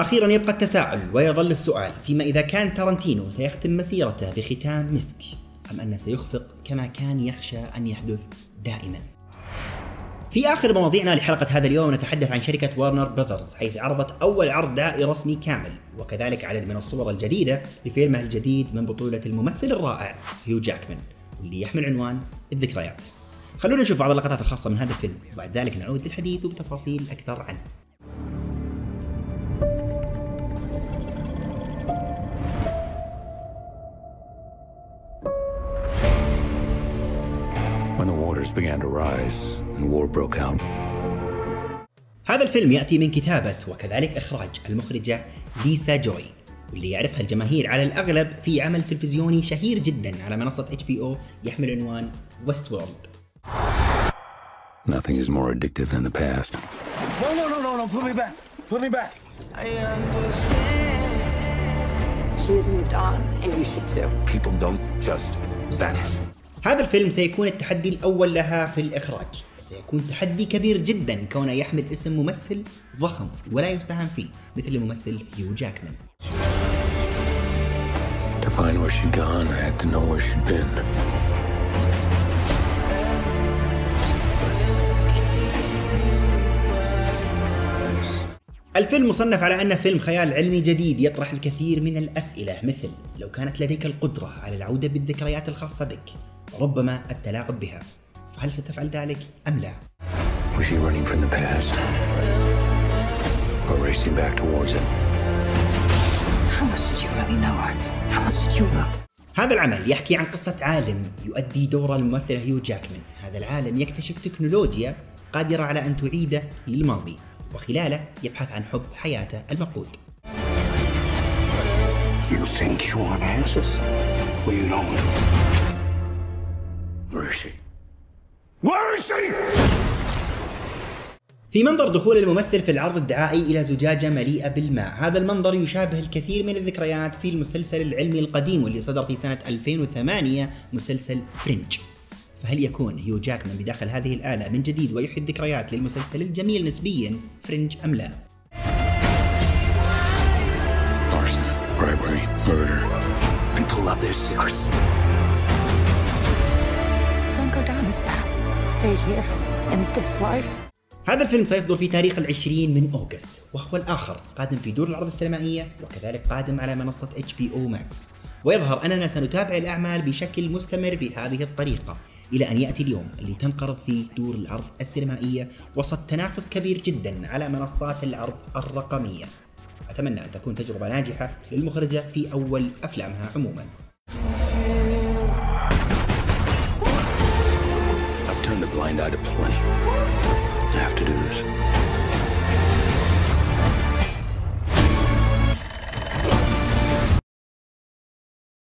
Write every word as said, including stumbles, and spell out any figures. أخيرا يبقى التساؤل ويظل السؤال فيما إذا كان تارنتينو سيختم مسيرته بختام مسك أم أنه سيخفق كما كان يخشى أن يحدث دائما. في آخر مواضيعنا لحلقة هذا اليوم نتحدث عن شركة وارنر براذرز، حيث عرضت أول عرض دعائي رسمي كامل وكذلك عدد من الصور الجديدة لفيلمه الجديد من بطولة الممثل الرائع هيو جاكمان واللي يحمل عنوان الذكريات. خلونا نشوف بعض اللقطات الخاصة من هذا الفيلم وبعد ذلك نعود للحديث وبتفاصيل أكثر عنه. began to rise and war broke out. هذا الفيلم يأتي من كتابة وكذلك إخراج المخرجة ليسا جوي واللي يعرفها الجماهير على الأغلب في عمل تلفزيوني شهير جدا على منصة إتش بي أو يحمل عنوان Westworld. Nothing is more addictive than the past. No no no no no put me back. Put me back. I understand. She's moved on and you should too. People don't just vanish. هذا الفيلم سيكون التحدي الأول لها في الإخراج وسيكون تحدي كبير جدا كونه يحمل اسم ممثل ضخم ولا يستهان فيه مثل الممثل هيو جاكمان. الفيلم مصنف على أنه فيلم خيال علمي جديد يطرح الكثير من الأسئلة مثل لو كانت لديك القدرة على العودة بالذكريات الخاصة بك ربما التلاعب بها فهل ستفعل ذلك أم لا؟ هذا العمل يحكي عن قصة عالم يؤدي دور الممثل هيو جاكمان. هذا العالم يكتشف تكنولوجيا قادرة على أن تعيده للماضي وخلاله يبحث عن حب حياته المفقود. في منظر دخول الممثل في العرض الدعائي إلى زجاجة مليئة بالماء، هذا المنظر يشابه الكثير من الذكريات في المسلسل العلمي القديم واللي صدر في سنة ألفين وثمانية مسلسل فرينج. فهل يكون هيو جاكمان بداخل هذه الآلة من جديد ويحيي الذكريات للمسلسل الجميل نسبيا فرينج أم لا؟ هذا الفيلم سيصدر في تاريخ العشرين من أغسطس وهو الآخر قادم في دور العرض السينمائية وكذلك قادم على منصة إتش بي أو Max. ويظهر أننا سنتابع الأعمال بشكل مستمر بهذه الطريقة إلى أن يأتي اليوم اللي تنقرض فيه دور العرض السينمائية وسط تنافس كبير جدا على منصات العرض الرقمية. أتمنى أن تكون تجربة ناجحة للمخرجة في أول أفلامها عموما. I've turned a blind eye to plenty. I have to do this.